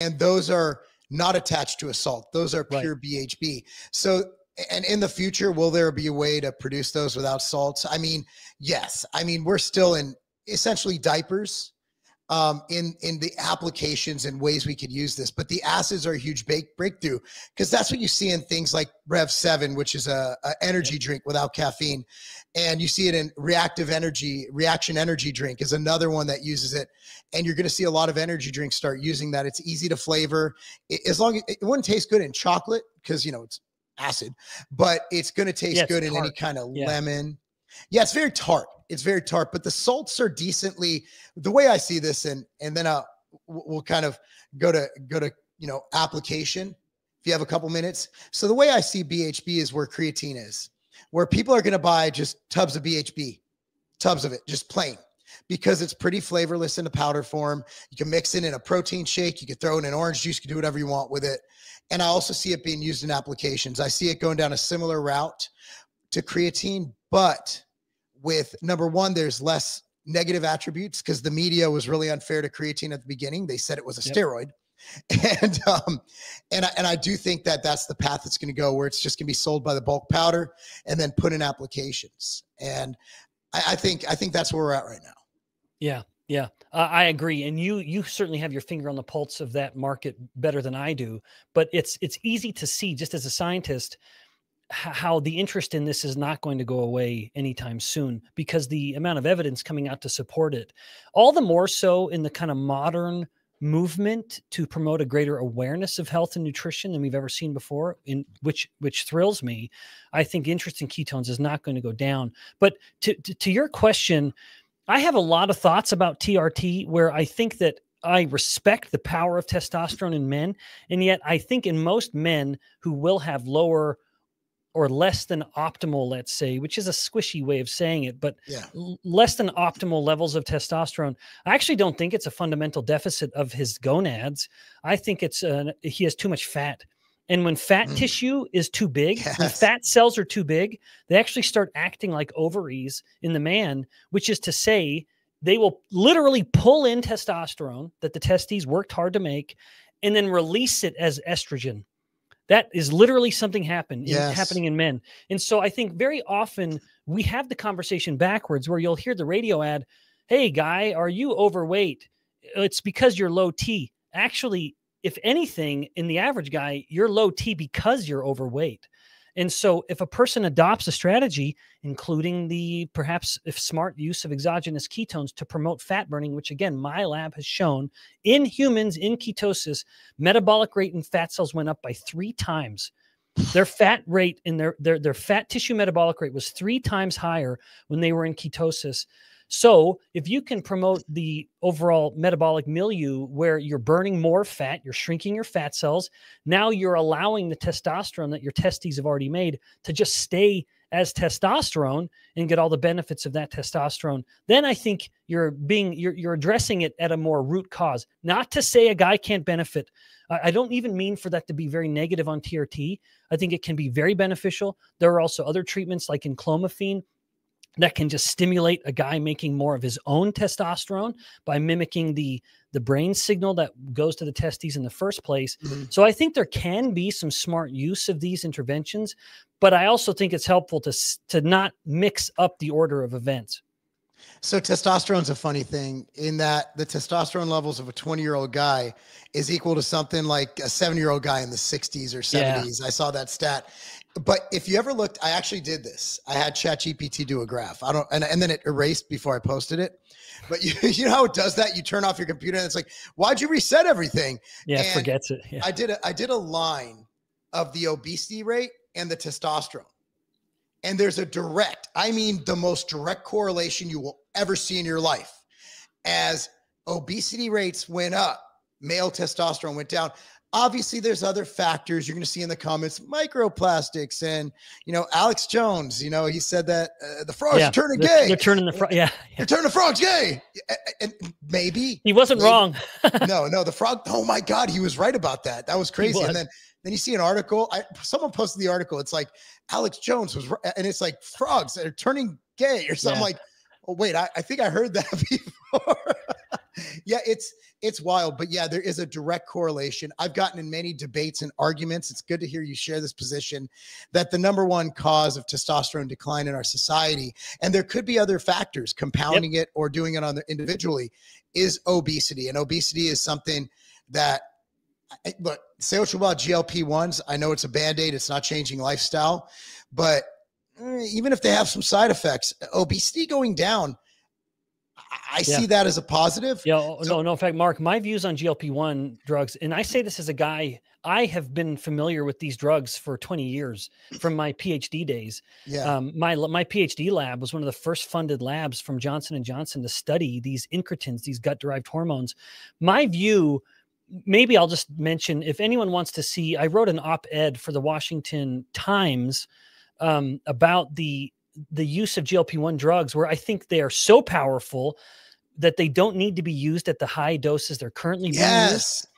and those are not attached to a salt. Those are pure BHB. So, and in the future, will there be a way to produce those without salts? I mean, yes. I mean, we're still in essentially diapers in the applications and ways we could use this, but the acids are a huge breakthrough, because that's what you see in things like Rev7, which is a energy drink without caffeine. And you see it in Reaction Energy drink is another one that uses it. And you're going to see a lot of energy drinks start using that. It's easy to flavor. As long as it wouldn't taste good in chocolate, because you know, it's acid, but it's going to taste good in any kind of lemon. Yeah. It's very tart. It's very tart, but the salts are decently, the way I see this, and then we'll kind of go to, you know, application if you have a couple minutes. So the way I see BHB is where creatine is, where people are going to buy just tubs of BHB, tubs of it, just plain, because it's pretty flavorless in the powder form. You can mix it in a protein shake. You can throw it in orange juice. You can do whatever you want with it. And I also see it being used in applications. I see it going down a similar route to creatine, but with number one, there's less negative attributes, because the media was really unfair to creatine at the beginning. They said it was a steroid. And I do think that that's the path it's going to go, where it's just going to be sold by the bulk powder and then put in applications. And I think that's where we're at right now. Yeah. Yeah. I agree. And you certainly have your finger on the pulse of that market better than I do, but it's easy to see, just as a scientist, how the interest in this is not going to go away anytime soon, because the amount of evidence coming out to support it, all the more so in the kind of modern movement to promote a greater awareness of health and nutrition than we've ever seen before, in which thrills me. I think interest in ketones is not going to go down. But to your question, I have a lot of thoughts about TRT, where I think that I respect the power of testosterone in men. And yet I think in most men who will have lower or less than optimal, let's say, which is a squishy way of saying it, but less than optimal levels of testosterone, I actually don't think it's a fundamental deficit of his gonads. I think it's he has too much fat. And when fat tissue is too big, when fat cells are too big, they actually start acting like ovaries in the man, which is to say they will literally pull in testosterone that the testes worked hard to make and then release it as estrogen. That is literally something happening in men. And so I think very often we have the conversation backwards, where you'll hear the radio ad, "Hey guy, are you overweight? It's because you're low T." Actually, if anything, in the average guy, you're low T because you're overweight. And so if a person adopts a strategy, including the perhaps if smart use of exogenous ketones to promote fat burning, which again, my lab has shown in humans in ketosis, metabolic rate in fat cells went up by 3 times. Their fat rate in their fat tissue metabolic rate was 3 times higher when they were in ketosis. So if you can promote the overall metabolic milieu where you're burning more fat, you're shrinking your fat cells, now you're allowing the testosterone that your testes have already made to just stay as testosterone and get all the benefits of that testosterone. Then I think you're addressing it at a more root cause. Not to say a guy can't benefit. I don't even mean for that to be very negative on TRT. I think it can be very beneficial. There are also other treatments like enclomiphene that can just stimulate a guy making more of his own testosterone by mimicking the brain signal that goes to the testes in the first place. So I think there can be some smart use of these interventions, but I also think it's helpful to not mix up the order of events. So testosterone's a funny thing, in that the testosterone levels of a 20-year-old guy is equal to something like a 7-year-old guy in the 60s or 70s. Yeah. I saw that stat. But if you ever looked, I actually did this. I had ChatGPT do a graph. And then it erased before I posted it. But you know how it does that? You turn off your computer and it's like, why'd you reset everything? Yeah, and it forgets it. Yeah. I did a line of the obesity rate and the testosterone. And there's a direct, I mean, the most direct correlation you will ever see in your life. As obesity rates went up, male testosterone went down. Obviously, there's other factors you're going to see in the comments, microplastics, and you know, Alex Jones. You know, he said that the frogs are turning gay. They're turning the frogs. Yeah, they're turning the frogs gay. And maybe he wasn't wrong. No, the frog. Oh my God, he was right about that. That was crazy. And then you see an article. Someone posted the article. It's like Alex Jones was, and it's like frogs that are turning gay or something. Like, oh wait, I think I heard that before. Yeah, it's wild, but yeah, there is a direct correlation. I've gotten in many debates and arguments. It's good to hear you share this position that the number one cause of testosterone decline in our society, and there could be other factors compounding it or doing it on the individually, is obesity. And obesity is something that, look, say what you want about GLP-1s. I know it's a band-aid. It's not changing lifestyle, but even if they have some side effects, obesity going down, I see that as a positive. Yeah, no. In fact, Mark, my views on GLP-1 drugs, and I say this as a guy, I have been familiar with these drugs for 20 years from my PhD days. Yeah. My PhD lab was one of the first funded labs from Johnson and Johnson to study these incretins, these gut-derived hormones. My view, maybe I'll just mention, if anyone wants to see, I wrote an op-ed for the Washington Times about the use of GLP-1 drugs, where I think they are so powerful that they don't need to be used at the high doses they're currently being used.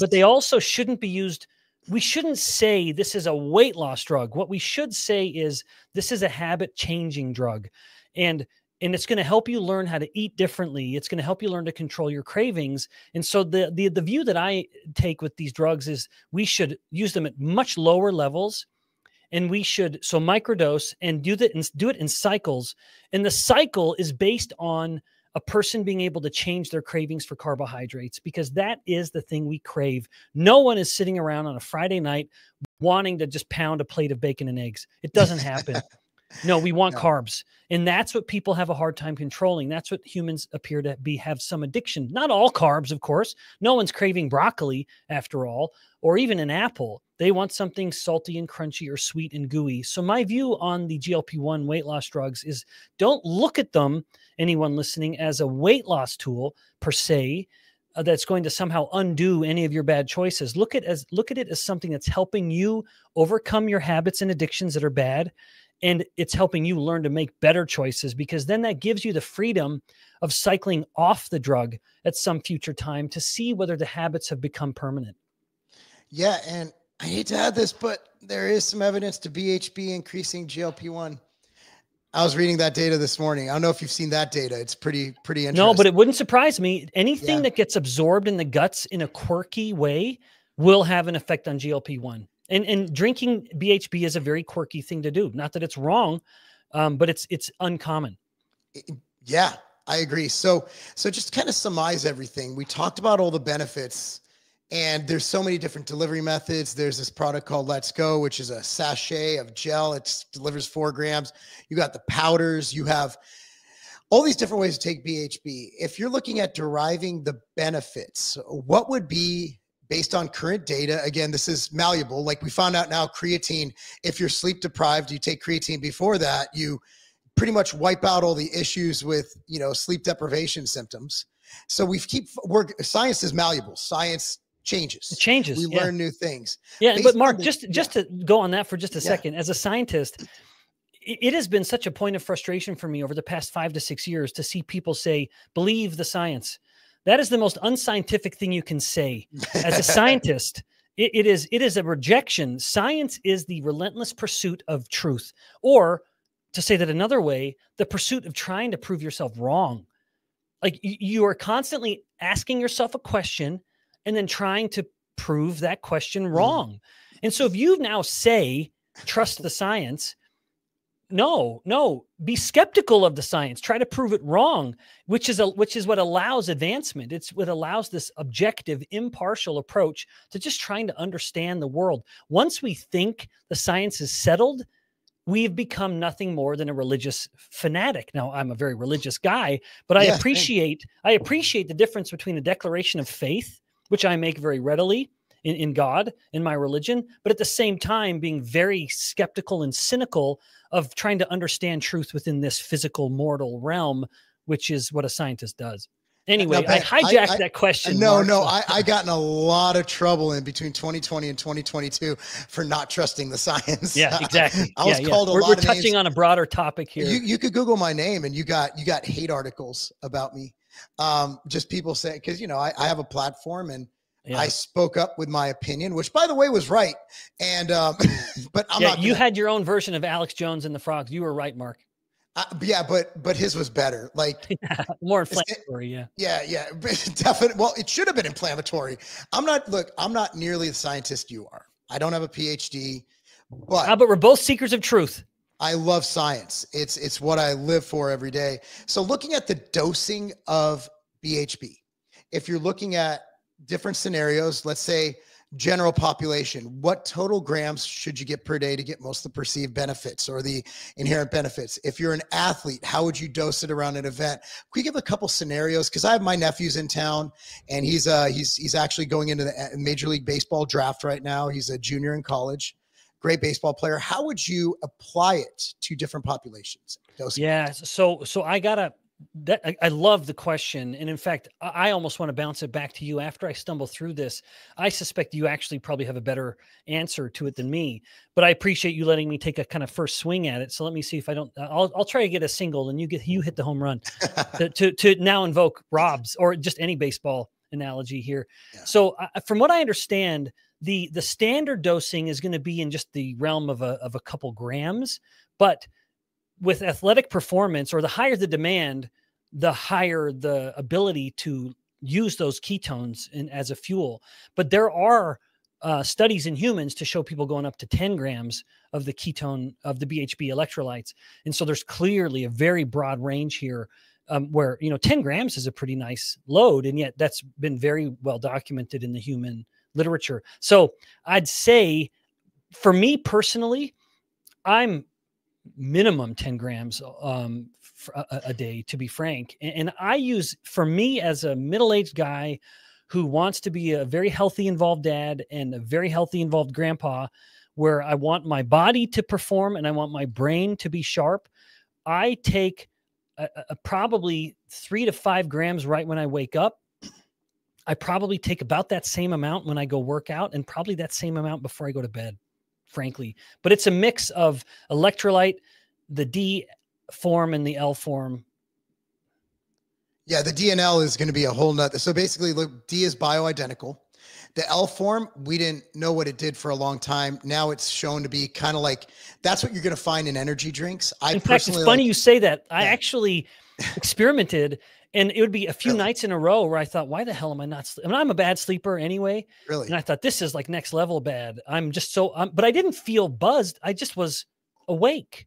But they also shouldn't be used. We shouldn't say this is a weight loss drug. What we should say is this is a habit changing drug. And it's going to help you learn how to eat differently. It's going to help you learn to control your cravings. And so the view that I take with these drugs is we should use them at much lower levels. And we should microdose and do it in cycles. And the cycle is based on a person being able to change their cravings for carbohydrates, because that is the thing we crave. No one is sitting around on a Friday night wanting to just pound a plate of bacon and eggs. It doesn't happen. No, we want carbs. And that's what people have a hard time controlling. That's what humans appear to be, have some addiction. Not all carbs, of course. No one's craving broccoli, after all, or even an apple. They want something salty and crunchy or sweet and gooey. So my view on the GLP-1 weight loss drugs is don't look at them, anyone listening, as a weight loss tool per se, that's going to somehow undo any of your bad choices. Look at it as something that's helping you overcome your habits and addictions that are bad. And it's helping you learn to make better choices, because then that gives you the freedom of cycling off the drug at some future time to see whether the habits have become permanent. Yeah. And I hate to add this, but there is some evidence to BHB increasing GLP-1. I was reading that data this morning. I don't know if you've seen that data. It's pretty interesting. No, but it wouldn't surprise me. Anything that gets absorbed in the guts in a quirky way will have an effect on GLP-1. And drinking BHB is a very quirky thing to do. Not that it's wrong, but it's uncommon. Yeah, I agree. So just kind of surmise everything. We talked about all the benefits, and there's so many different delivery methods. There's this product called Let's Go, which is a sachet of gel. It delivers 4 grams. You got the powders. You have all these different ways to take BHB. If you're looking at deriving the benefits, what would be, based on current data, again, this is malleable. Like we found out now, creatine, if you're sleep deprived, you take creatine before that, you pretty much wipe out all the issues with, you know, sleep deprivation symptoms. So science is malleable. Science changes. It changes. We learn new things. Yeah. But Mark, just to go on that for just a second, as a scientist, it has been such a point of frustration for me over the past 5 to 6 years to see people say, believe the science. That is the most unscientific thing you can say. As a scientist, it is a rejection. Science is the relentless pursuit of truth, or to say that another way, the pursuit of trying to prove yourself wrong. Like you are constantly asking yourself a question and then trying to prove that question wrong. And so if you now say, trust the science, no, be skeptical of the science, try to prove it wrong, which is what allows advancement. It's what allows this objective, impartial approach to just trying to understand the world. Once we think the science is settled, we've become nothing more than a religious fanatic. Now, I'm a very religious guy, but I appreciate the difference between a declaration of faith, which I make very readily in God, in my religion, but at the same time being very skeptical and cynical of trying to understand truth within this physical mortal realm, which is what a scientist does. Anyway, no, Pat, I hijacked that question. I got in a lot of trouble in between 2020 and 2022 for not trusting the science. Yeah, exactly. We're touching on a broader topic here. You could Google my name and you got hate articles about me. Just people saying, because, you know, I have a platform and I spoke up with my opinion, which, by the way, was right. And but I'm not. You had your own version of Alex Jones and the Frogs. You were right, Mark. Yeah, but his was better. Like more inflammatory. Yeah. Definitely. Well, it should have been inflammatory. I'm not nearly the scientist you are. I don't have a PhD, but we're both seekers of truth. I love science. It's what I live for every day. So looking at the dosing of BHB, if you're looking at different scenarios, let's say general population, what total grams should you get per day to get most of the perceived benefits or the inherent benefits? If you're an athlete, how would you dose it around an event? Can we give a couple scenarios? Because I have my nephews in town, and he's actually going into the Major League Baseball draft right now. He's a junior in college. Great baseball player. How would you apply it to different populations? Yeah. So I love the question. And in fact, I almost want to bounce it back to you after I stumble through this. I suspect you actually probably have a better answer to it than me, but I appreciate you letting me take a kind of first swing at it. So let me see if I'll try to get a single and you hit the home run to now invoke Rob's or just any baseball analogy here. Yeah. So from what I understand, the standard dosing is going to be in just the realm of a couple grams, but with athletic performance, or the higher the demand, the higher the ability to use those ketones as a fuel. But there are studies in humans to show people going up to 10 grams of the ketone of the BHB electrolytes. And so there's clearly a very broad range here. Where, 10 grams is a pretty nice load. And yet that's been very well documented in the human literature. So I'd say for me personally, I'm minimum 10 grams a day, to be frank. And I use, for me as a middle-aged guy who wants to be a very healthy involved dad and a very healthy involved grandpa, where I want my body to perform and I want my brain to be sharp, I take probably 3 to 5 grams right when I wake up. I probably take about that same amount when I go work out, and probably that same amount before I go to bed, frankly. But it's a mix of electrolyte, the D form and the L form. Yeah, the D and L is going to be a whole nother. So basically, look, D is bioidentical. The L form, we didn't know what it did for a long time. Now it's shown to be kind of like, that's what you're going to find in energy drinks. In fact, it's funny you say that. I actually experimented, and it would be a few nights in a row where I thought, why the hell am I not sleeping? I mean, I'm a bad sleeper anyway. Really? And I thought, this is like next level bad. I'm just so, but I didn't feel buzzed. I just was awake.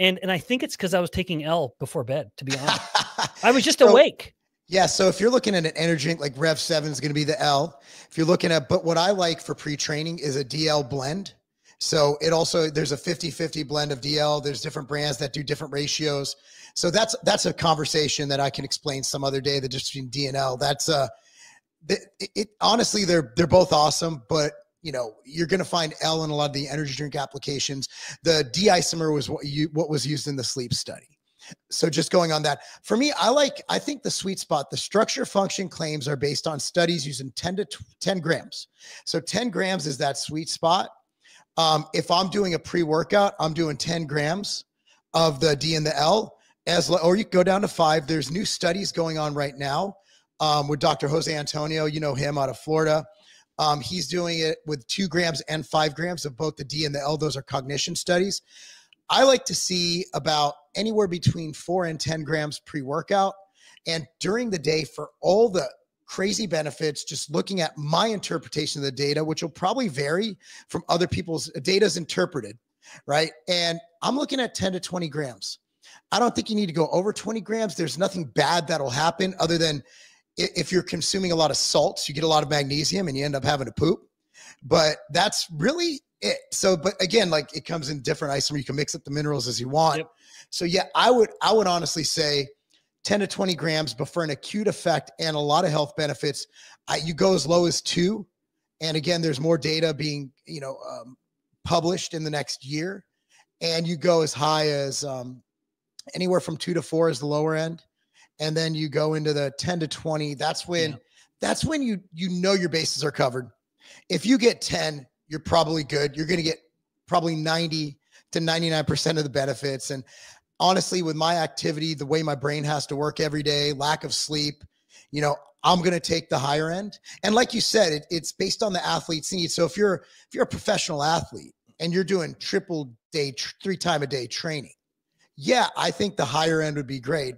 And I think it's because I was taking L before bed, to be honest. I was just awake. Yeah, so if you're looking at an energy drink, like Rev7 is going to be the L. If you're looking at, but what I like for pre-training is a DL blend. So it also, there's a 50-50 blend of DL. There's different brands that do different ratios. So that's a conversation that I can explain some other day, the difference between D and L. That's honestly, they're both awesome, but you're going to find L in a lot of the energy drink applications. The D-isomer was what was used in the sleep study. So just going on that, for me, I think the sweet spot, the structure function claims are based on studies using 10 grams. So 10 grams is that sweet spot. If I'm doing a pre-workout, I'm doing 10 grams of the D and the L, or you can go down to 5. There's new studies going on right now with Dr. Jose Antonio, you know him, out of Florida. He's doing it with 2 grams and 5 grams of both the D and the L. Those are cognition studies. I like to see about anywhere between 4 and 10 grams pre-workout. And during the day, for all the crazy benefits, just looking at my interpretation of the data, which will probably vary from other people's data's interpreted, right? And I'm looking at 10 to 20 grams. I don't think you need to go over 20 grams. There's nothing bad that'll happen other than if you're consuming a lot of salts, you get a lot of magnesium and you end up having to poop. But that's really it. So, but again, like it comes in different isomers. You can mix up the minerals as you want. Yep. So yeah, I would honestly say 10 to 20 grams, but for an acute effect and a lot of health benefits, you go as low as 2. And again, there's more data being, published in the next year, and you go as high as, anywhere from 2 to 4 is the lower end. And then you go into the 10 to 20. That's when your bases are covered. If you get 10, you're probably good. You're going to get probably 90 to 99% of the benefits. And honestly, with my activity, the way my brain has to work every day, lack of sleep, I'm going to take the higher end. And like you said, it's based on the athlete's needs. So if you're a professional athlete and you're doing 3 time a day training, yeah, I think the higher end would be great,